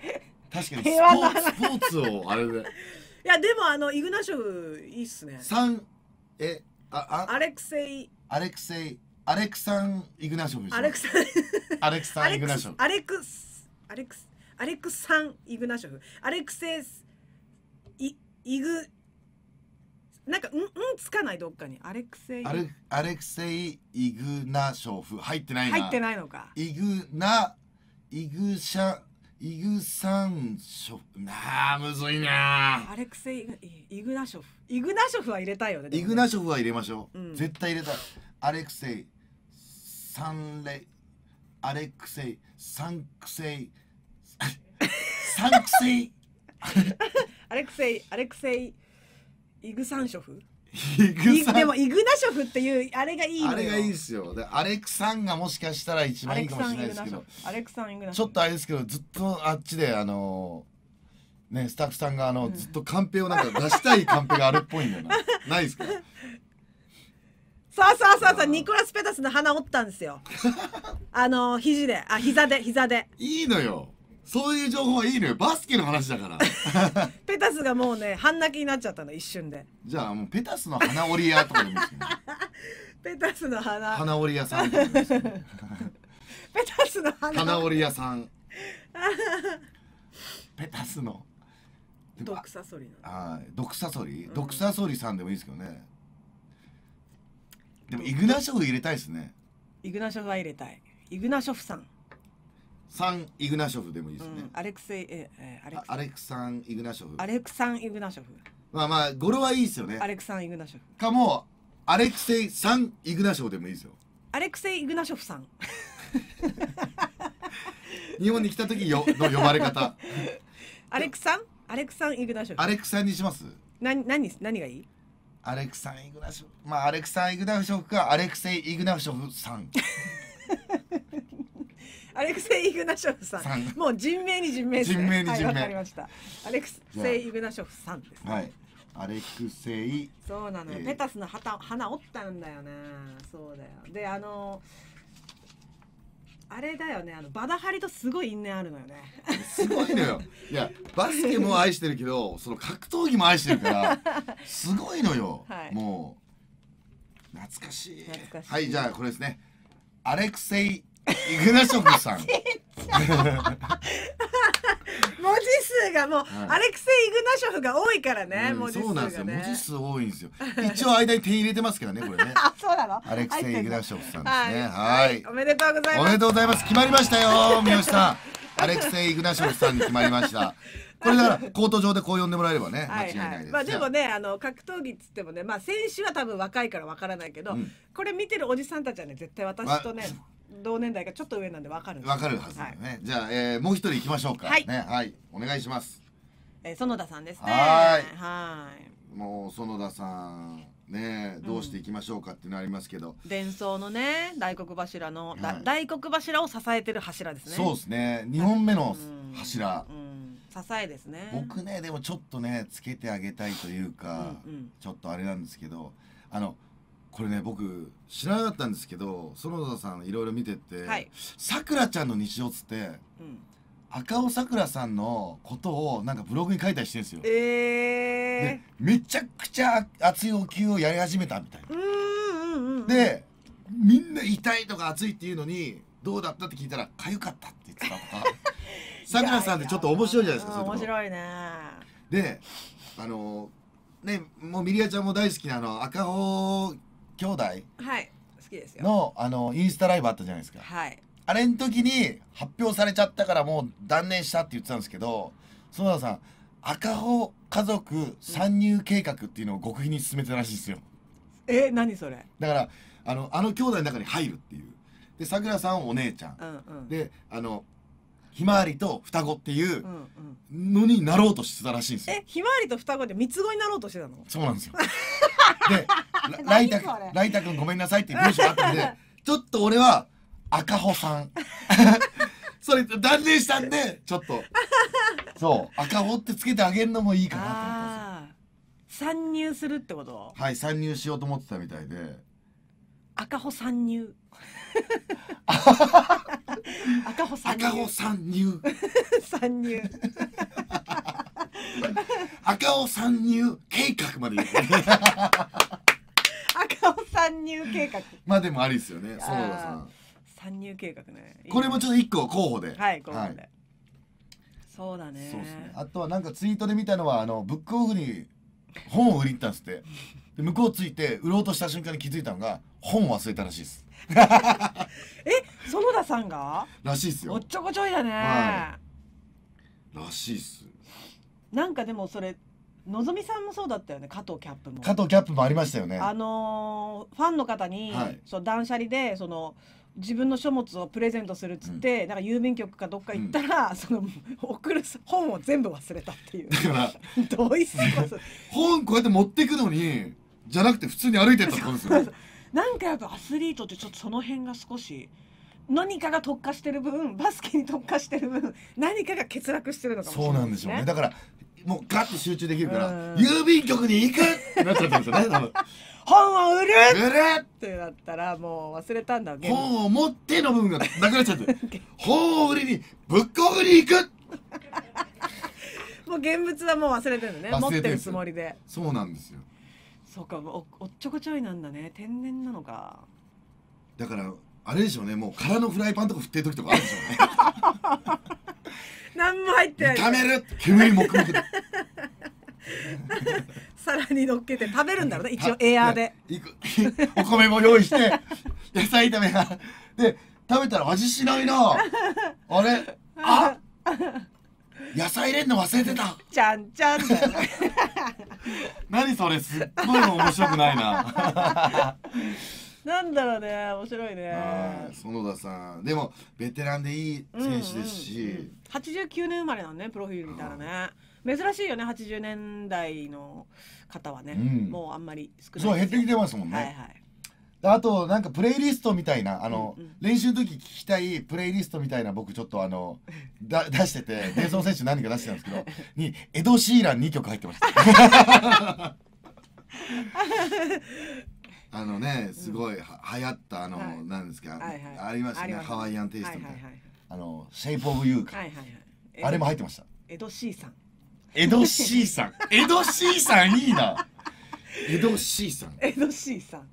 確かにスポーツをあれで、いやでもあのイグナショフいいっすね。さんえああアレクセイ、アレクセイ、アレクサン・イグナショフ、アレクサン、アレクサン・イグナショフ、アレクス、アレクス、アレクサン・イグナショフ、アレクセイイグなんかうんうんつかないどっかにアレクセイアレアレクセイイグナショフ入ってないな入ってないのかイグナイグシャイグサンショフなあむずいなアレクセイイグナショフイグナショフは入れたいよねイグナショフは入れましょう、うん、絶対入れたいアレクセイサンレアレクセイサンクセイサンクセイアレクセイアレクセイイグサンショフでもイグナショフっていうあれがいいのよあれがいいですよでアレクさんがもしかしたら一番いいかもしれないですけどアレクさんイグナショフちょっとあれですけどずっとあっちであのー、ねスタッフさんがあの、うん、ずっとカンペをなんか出したいカンペがあるっぽいんだよなないですかそうそうそうそうニコラス・ペタスの鼻折ったんですよあのー、肘であ膝で膝でいいのよそういう情報はいいのよバスケの話だからペタスがもうね半泣きになっちゃったの一瞬でじゃあもうペタスの花織屋とかでもいいですよねペタスの花花織屋さんとかでもいいですよねペタスの花花織屋さんペタスの毒サソリのあ毒サソリ、うん、毒サソリさんでもいいですけどねでもイグナショフ入れたいですねイグナショフは入れたいイグナショフさんサン・イグナショフでもいいですね、うん、アレクセイ、ええ、アレクサン、アレクサン・イグナショフアレクサン・イグナショフまあまあ語呂はいいですよねアレクサン・イグナショフかもアレクセイ・サン・イグナショフでもいいですよアレクセイ・イグナショフさん日本に来た時よの呼ばれ方アレクサンアレクサン・イグナショフアレクサンにしますな何何がいいアレクサン・イグナショフまあアレクサン・イグナショフかアレクセイ・イグナショフさんアレクセイ・イグナショフさん、さんもう人名に人名ですね。人名に人名。はい、わかりました。アレクセイ・イグナショフさんですね。はい。アレクセイ。そうなのよ。えー、ペタスのはた花折ったんだよね。そうだよ。で、あのあれだよね。あのバダハリとすごい因縁あるのよね。すごいのよ。いや、バスケも愛してるけど、その格闘技も愛してるから、すごいのよ。はい、もう懐かしい。懐かしい。はい、じゃあこれですね。アレクセイイグナショフさん。文字数がもう、はい、アレクセイ・イグナショフが多いからね。うん、文字数がね。そうなんですよ。文字数多いんですよ。一応間に手入れてますけどね、これね。あ、そうなの。アレクセイ・イグナショフさんですね。はい、はい。おめでとうございます。おめでとうございます。決まりましたよ、三好さん。アレクセイ・イグナショフさんに決まりました。これだからコート上でこう呼んでもらえればね、間違いないです。まあでもね、あの格闘技っつってもね、まあ選手は多分若いからわからないけど、うん、これ見てるおじさんたちはね、絶対私とね。同年代がちょっと上なんでわかるわかるはずだよね、はい、じゃあ、えー、もう一人行きましょうか、はい、ね、はい、お願いします。えー、園田さんですね。はいはい、もう園田さんね、どうしていきましょうかっていうのありますけど、うん、伝送のね大黒柱の、はい、大黒柱を支えてる柱ですね。そうですね、にほんめの柱、うんうん、支えですね。僕ねでもちょっとねつけてあげたいというか、うん、うん、ちょっとあれなんですけど、あのこれね僕知らなかったんですけど、園田さんいろいろ見てて、はい、さくらちゃんの日常っつって、うん、赤尾さくらさんのことをなんかブログに書いたりしてるんですよ。えー、でめちゃくちゃ熱いお灸をやり始めたみたいな。でみんな痛いとか熱いっていうのにどうだったって聞いたらかゆかったって言ってたとかさくらさんってちょっと面白いじゃないですか。面白いね。であのねもうミリアちゃんも大好きなあの赤尾兄弟、はい、好きですよ。のあのインスタライブあったじゃないですか、はい、あれの時に発表されちゃったからもう断念したって言ってたんですけど、園田さん赤穂家族参入計画っていうのを極秘に進めてたらしいですよ。え、何それ。だからあのあの兄弟の中に入るっていう。でさくらさんはお姉ちゃん、うん、うん、であのひまわりと双子っていうのになろうとしてたらしいんですよ。え、ひまわりと双子で三つ子になろうとしてたの。そうなんですよ。でライタ君、ライタ君ごめんなさいっていう文章があったんで、ちょっと俺は赤穂さん、それ断念したんでちょっと、そう赤穂ってつけてあげるのもいいかなと思ったんですよ。参入するってこと？はい、参入しようと思ってたみたいで。赤穂参入。赤穂参入。赤穂参入。参入。赤尾参入計画まで。赤尾参入計画。まあでもありですよね。園田さん。参入計画ね。これもちょっと一個候補で。はい、候補で。そうだね。そうですね。あとはなんかツイートで見たのはあのブックオフに本を売りに行ったんですって。で向こう着いて売ろうとした瞬間に気づいたのが本を忘れたらしいです。え、園田さんがらしいですよ。おっちょこちょいだね、はい、らしいっす。なんかでもそれのぞみさんもそうだったよね。加藤キャップも加藤キャップもありましたよね。あのー、ファンの方に、はい、そう断捨離でその自分の書物をプレゼントするっつって、うん、なんか郵便局かどっか行ったら、うん、その送る本を全部忘れたっていう。だからどういう本こうやって持ってくのにじゃなくて普通に歩いてったんですよ。なんかやっぱアスリートってちょっとその辺が少し何かが特化してる分、バスケに特化してる分、何かが欠落してるのかもしれない、ね、そうなんでしょうね。だからもうガッと集中できるから郵便局に行くってなっちゃったんですよね。多分本を売るってなったらもう忘れたんだ。本を持っての部分がなくなっちゃって本を売りにブックオフに行くもう現物はもう忘れてるのね。持ってるつもりで。そうなんですよ。そうか、お, おっちょこちょいなんだね。天然なのか。だからあれでしょうね。もう空のフライパンとか振ってる時とかあるでしょうね。何も入ってない。炒める。煙もくもくで。皿に乗っけて食べるんだろうね。一応エアーで。お米も用意して野菜炒めがで食べたら味しないな。あれあ。野菜入れんの忘れてた。ちゃんちゃん。何それすっごい面白くないな。なんだろうね、面白いね。園田さんでもベテランでいい選手ですし。はちじゅうきゅうねん生まれなのね、プロフィール見たらね。珍しいよね、はちじゅうねんだいの方はね、うん、もうあんまり少ない。そう減ってきてますもんね。はいはい。あとなんかプレイリストみたいなあの、うん、うん、練習の時聞きたいプレイリストみたいな僕ちょっとあのだ出しててデイソン選手何か出してたんですけどにエド・シーランにきょく入ってました。あのねすごいは流行ったあの、はい、なんですか、はい、はい、ありましたね、ハワイアンテイストみたいな、あのシェイプ・オブ・ユーか、あれも入ってました。エド・シーさん。エド・シーさん。エド・シーさんいいな。エド・シーさん。エド・シーさん。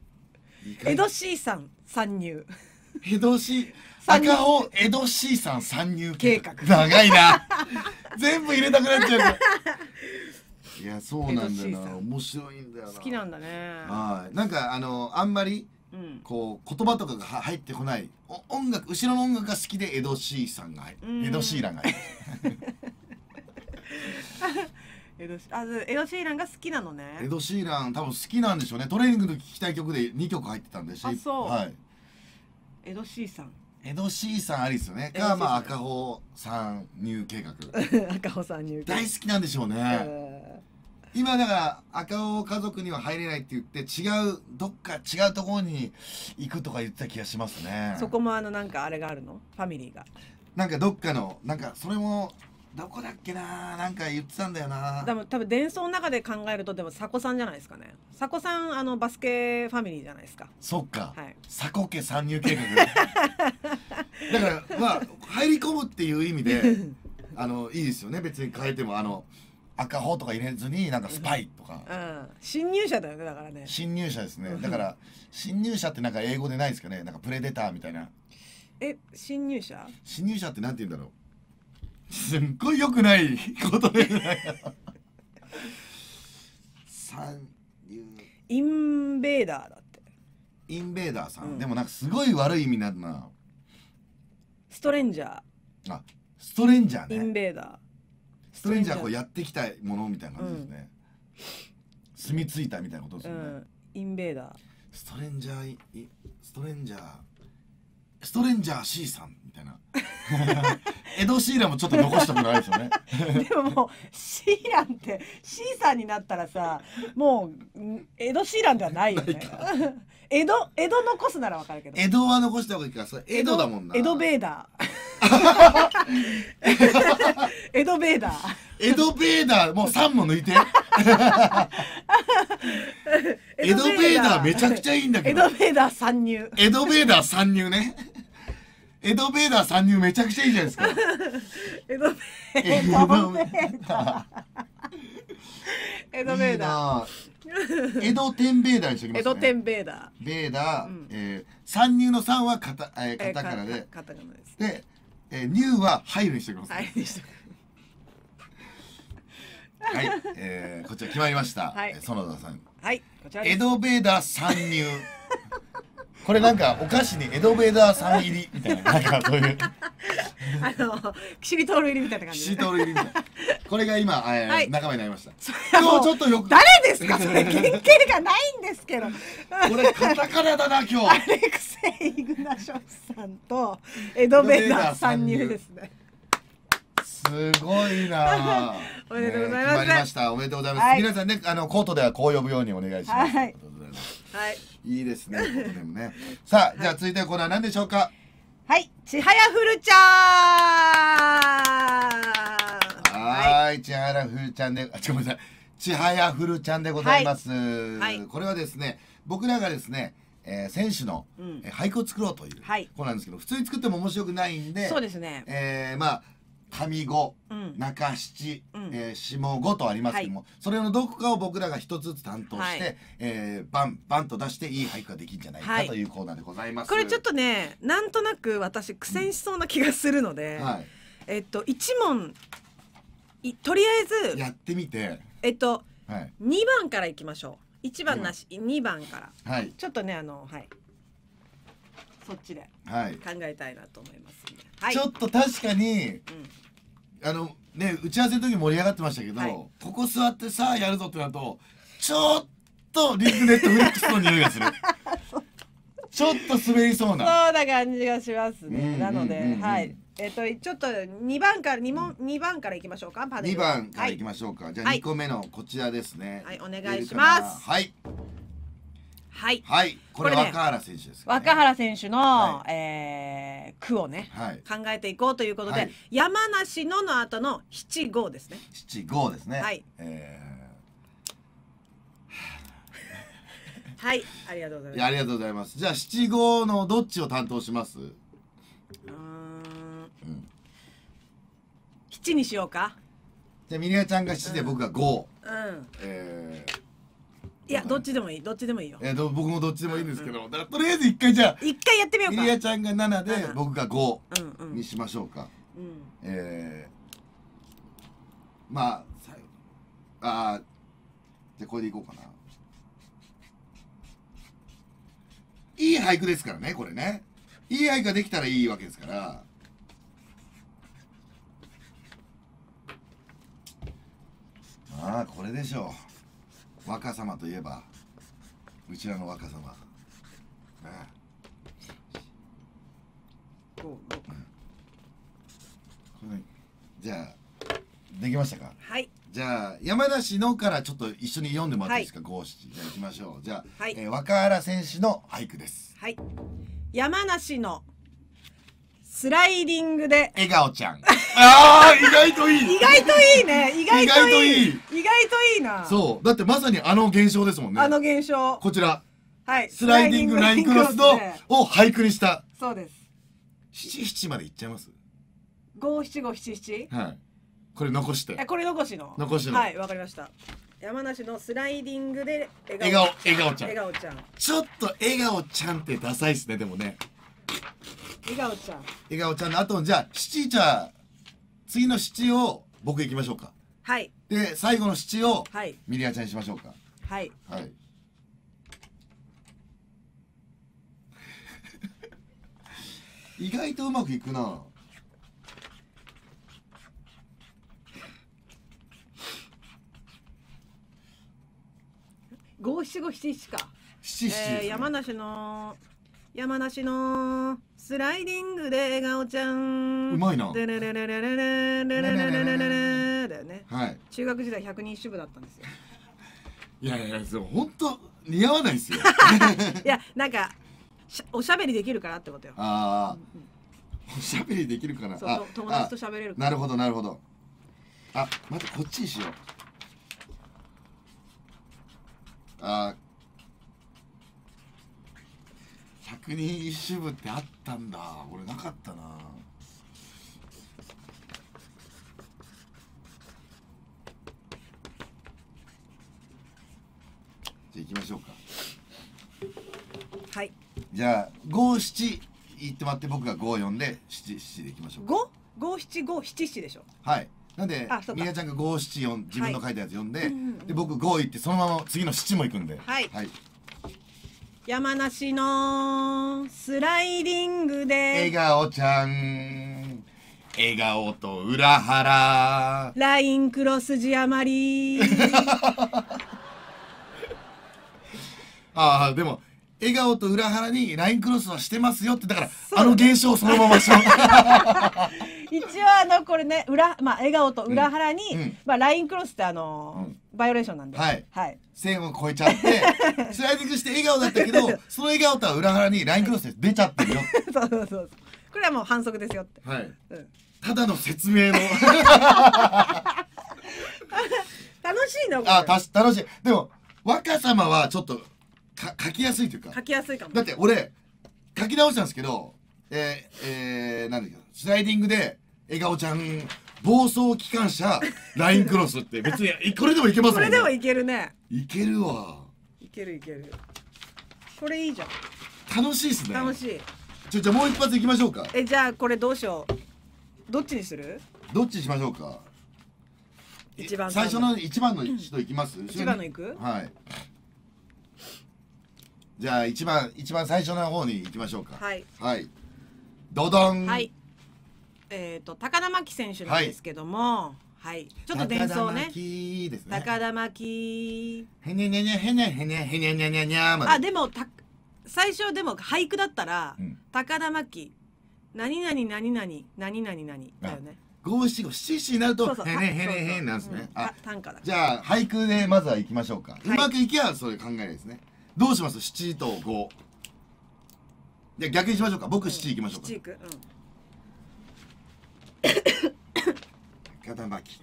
江戸 C さん参入。江戸 C 赤穂江戸 C さん参入計画。長いな。全部入れたくなっちゃう。いやそうなんだな。面白いんだよな。好きなんだね。はい。なんかあのあんまりこう言葉とかが入ってこない音楽、後ろの音楽が好きで江戸 C さんが江戸 C ランが。エドシーランが好きなのね。エド・シーラン多分好きなんでしょうね。トレーニングの聴きたい曲でにきょく入ってたんで。あ、そう、はい、エド・シーさん。エド・シーさんありですよね。かまあ赤穂参入計画。赤穂参入計画大好きなんでしょうね。今だから赤穂家族には入れないって言って違うどっか違うところに行くとか言ってた気がしますね。そこもあのなんかあれがあるの、ファミリーがなんかどっかのなんかそれもどこだっけな、なんか言ってたんだよな。でも多分伝送の中で考えるとでも佐古さんじゃないですかね。佐古さんあのバスケファミリーじゃないですか。そっか。はい、佐古家参入計画。だからまあ入り込むっていう意味であのいいですよね。別に変えてもあの赤穂とか入れずになんかスパイとか。うん、侵入者だよねだからね。侵入者ですね。だから侵入者ってなんか英語でないですかね。なんかプレデターみたいな。え、侵入者？侵入者ってなんて言うんだろう。すっごい良くないことでない参入インベーダーだって。インベーダーさん、うん、でもなんかすごい悪い意味になるな。ストレンジャー。あ、ストレンジャーね。インベーダー、ストレンジャーこうやってきたものみたいな感じですね、うん、住み着いたみたいなことですよね、うん、インベーダー、ストレンジャー、イストレンジャーストレンジャー C さんみたいな。エド・シーランもちょっと残したくないですよね。でももうシーランって C さんになったらさ、もうエド・シーランではないよね。エドエド残すならわかるけど。エドは残した方がいいから、それエドだもんな。エド・ベーダー。エド・ベーダー。エド・ベーダーもうさんも抜いて。エド・ベーダーめちゃくちゃいいんだけど。エド・ベーダー参入。エド・ベーダー参入ね。エド・ベーダー参入めちゃくちゃいいじゃないですか。エド・ベーダー。エド・ベーダー。エド・テン・ベーダーにしておきますね。エド・テン・ベーダー。ベーダー、参入のさんはカタカナで、で、ニューは入るにしておきます。はい、えー、こちら決まりました。はい、園田さん。はい、こちら。エドベーダー参入。これなんかお菓子にエドベーダーさん入りみたいな、なんかそういうあのキシリトール入りみたいな感じ、キシリトール入りみたいな、これが今、えーはい、仲間になりました。今日ちょっとよく誰ですかそれ、原型がないんですけどこれカタカナだな今日。アレクセイ・イグナショフさんとエドベーダー参入ですね。すごいな。おめでとうございます。決まりました。おめでとうございます。はい、皆さんね、あのコートではこう呼ぶようにお願いします。はい、はい、いいですね。でもね。さあ、じゃあ続いてのコーナー何でしょうか。はい、ちはやふるちゃん。はい、ちはやふるちゃんで、あ、ごめんなさい。ちはやふるちゃんでございます。はい、これはですね、僕らがですね。えー、選手の、うん、俳句を作ろうという。はい、こうなんですけど、普通に作っても面白くないんで。そうですね。ええ、まあ。上五、中七、下五とありますけども、それのどこかを僕らが一つずつ担当してバンバンと出していい俳句ができるんじゃないかというコーナーでございます。これちょっとね、なんとなく私苦戦しそうな気がするので、えっと一問とりあえずやってみて、えっとにばんからいきましょう。いちばんなし、にばんから、ちょっとね、あのはい、そっちで考えたいなと思いますね。ちょっと確かに、あのね、打ち合わせの時盛り上がってましたけど、はい、ここ座ってさあやるぞってなるとちょっとリンクネットフリックスの匂いがするちょっと滑りそうなそうな感じがしますね。なので、はい、えっとちょっとにばんから2問にばんからいきましょうか。パネルにばんからいきましょうか。じゃあにこめのこちらですね。はい、お願いします。はいはいはい、これ若原選手です。若原選手の句をね、考えていこうということで、山梨のの後の七五ですね。七五ですね。はい。はい、ありがとうございます。ありがとうございます。じゃあ七五のどっちを担当します？うん。七にしようか。じゃあミリアちゃんが七で僕が五。うん。ええ。いや、どっちでもいい、どっちでもいいよ。え、僕もどっちでもいいんですけど、だからとりあえず一回じゃあ一回やってみようか。ミリアちゃんがななで僕がごにしましょうか。えー、まあ最後、あ、じゃあこれでいこうかな。いい俳句ですからね、これね。いい俳句ができたらいいわけですから。ああ、これでしょう。若様といえば、うちらの若様。じゃあ、できましたか。はい。じゃあ、山梨のからちょっと一緒に読んでもらっていいですか。五七、じゃあ、行きましょう。じゃあ、はい、えー、若原選手の俳句です。はい。山梨の。スライディングで笑顔ちゃん。ああ、意外といい。意外といいね。意外といい。意外といいな。そう、だってまさにあの現象ですもんね。あの現象。こちら。はい。スライディングラインクロスのを俳句にした。そうです。七七までいっちゃいます。五七五七七。はい。これ残して。え、これ残しの。残しの。はい、わかりました。山梨のスライディングで笑顔。笑顔ちゃん。笑顔ちゃん。ちょっと笑顔ちゃんってダサいですね、でもね。笑顔ちゃん、笑顔ちゃんの後、じゃあ七、じゃあ次の七を僕行きましょうか。はい。で最後の七をミリアちゃんにしましょうか。はいはい。意外とうまくいくな。五七五七七か。七七、えー、山梨の山梨のスライディングで笑顔ちゃん。うまいな。でねねねねねねねねねねねだよね。はい。中学時代百人一首部だったんですよ。いやいや、そう、本当似合わないですよ。いや、なんかおしゃべりできるからってことよ。ああ、おしゃべりできるかな。そう、友達としゃべれる。なるほどなるほど。あ、またこっちにしよう。ああ。百人一首部ってあったんだ。俺なかったな。じゃあ行きましょうか。はい。じゃあ五七言ってもらって、僕が五を読んで七七でいきましょう。五五七五七七でしょ。はい。なんでみやちゃんが五七四自分の書いたやつ読んで、で僕五行ってそのまま次の七も行くんで。はい。山梨のスライディングで。笑顔ちゃん。笑顔と裏腹。ラインクロス字余り。ああでも。笑顔と裏腹にラインクロスはしてますよってだから、ね、あの現象をそのまましよう。一応あのこれね裏、まあ、笑顔と裏腹に、うん、まあ、ラインクロスってあのーうん、バイオレーションなんで、はいはい、線を越えちゃってスライディングして笑顔だったけどその笑顔とは裏腹にラインクロスで出ちゃってるよ。そうそうそうそう、これはもう反則ですよって、はい、うん、ただの説明の楽しいのこれ。あ、たし楽しい。でも若様はちょっとか書きやすいというか、書きやすいかも。だって俺書き直したんですけど、えー、えー、なんだっけ、スライディングで笑顔ちゃん暴走機関車ラインクロスって別にこれでもいけますもんね。これでもいけるね。いけるわ。いけるいける。これいいじゃん。楽しいですね。楽しい。ちょじゃあもう一発いきましょうか。え、じゃあこれどうしよう。どっちにする？どっちにしましょうか。一番最初の一番の人いきます？一番のいく？はい。じゃあ一番一番最初の方に行きましょうか。はい。はい。ドドン。はい。えっと高田真希選手なんですけども、はい。ちょっと伝送ね。高田真希ですね。高田真希。へねねねへねへねへねねねねまで。あ、でもた最初でも俳句だったら高田真希何々何々何々何だよね。五七五七七になるとへねへねへなんですね。あ、短歌だ。じゃあ俳句でまずは行きましょうか。うまくいけばそれ考えですね。どうします？七と五。じゃ逆にしましょうか。僕七いきましょうか。七いく。高田真希。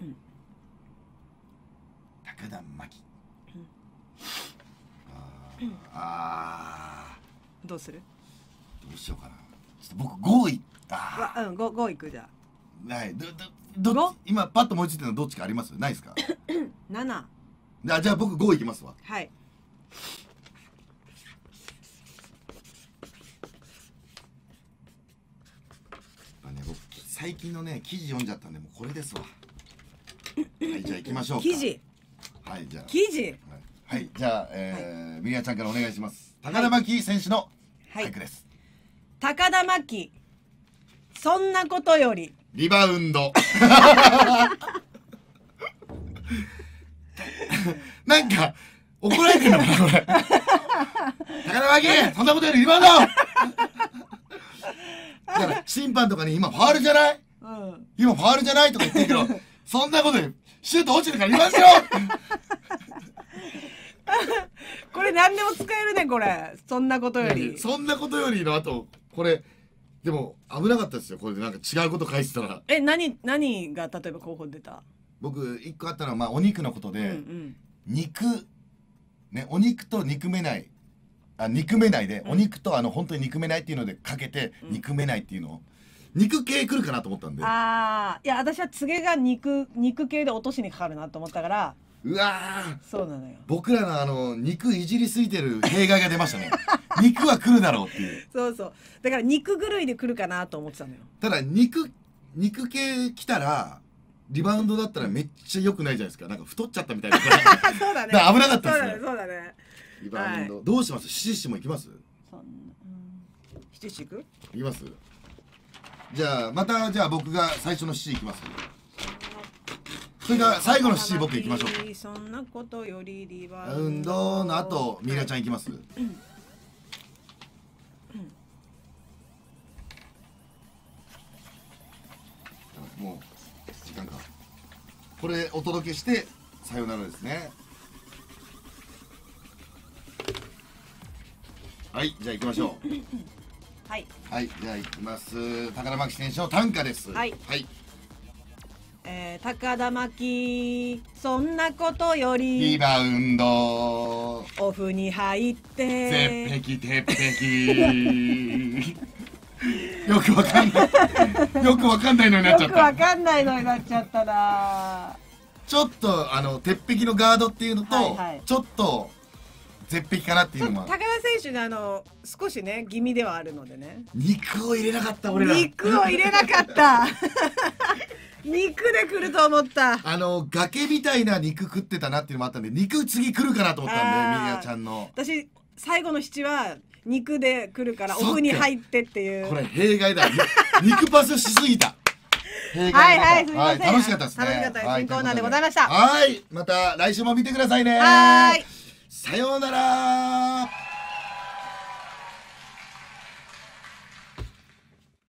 高田真希。ああ。どうする？どうしようかな。ちょっと僕五い。ああ。うん、五五いくじゃ。ない。どどど。今パッと思いついてるのどっちかあります？ないですか？七。あ、じゃあ僕五いきますわ。はい。最近のね記事読んじゃったんでもうこれですわ。はい、じゃあ行きましょうか。記事。はいじゃあ。記事。はいじゃあみやちゃんからお願いします。高田真希選手の俳句です。高田真希。そんなことより。リバウンド。なんか怒られてるのかなこれ。高田真希そんなことよりリバウンド。だから審判とかに今ファールじゃない、うん、今ファールじゃないとか言ってるけどそんなことでシュート落ちてるから言わんしろ。これ何でも使えるねこれ。そんなことより、ね、そんなことよりのあとこれでも危なかったですよこれで。なんか違うこと書いてたらえ何何が例えば候補出た？僕一個あったのは、まあ、お肉のことで、うんうん、肉ねお肉と憎めない。あ憎めないで、うん、お肉とあの本当に憎めないっていうのでかけて、うん、憎めないっていうのを肉系くるかなと思ったんで。ああいや私はつげが肉肉系で落としにかかるなと思ったから。うわそうなのよ。僕らのあの肉いじりすぎてる弊害が出ましたね。肉はくるだろうっていう。そうそうだから肉狂いでくるかなと思ってたのよ。ただ肉肉系きたらリバウンドだったらめっちゃ良くないじゃないですか。なんか太っちゃったみたいな。そうだね。だから危なかったですね。そうだね。そうだね。リバウンド、はい、どうします？七七も行きます？七七行く？行きます。じゃあまたじゃあ僕が最初の七行きます。それが最後の七僕行きましょう。そんなことよりリバウンドの後ミラちゃん行きます。もう時間か。これお届けしてさよならですね。はい、じゃあ行きましょう。はい。はい、じゃあ行きます。高田真希選手の短歌です。はい。はい。えー、高田真希、そんなことより。リバウンド。オフに入って。絶壁鉄壁。よくわかんない。よくわかんないのになっちゃった。よくわかんないのになっちゃったな。ちょっとあの鉄壁のガードっていうのと、はいはい、ちょっと。絶壁かなっていうのは高田選手のあの少しね気味ではあるのでね。肉を入れなかった俺ら。肉を入れなかった。肉で来ると思った。あの崖みたいな肉食ってたなっていうのもあったんで、肉次来るかなと思ったんで、ミリアちゃんの私最後の七は肉で来るからオフに入ってっていう、これ弊害だ肉パスしすぎた。はいはい、すみません、楽しかったですね。楽しかったです。新コーナーでございました。はい、また来週も見てくださいね。はい、さようなら。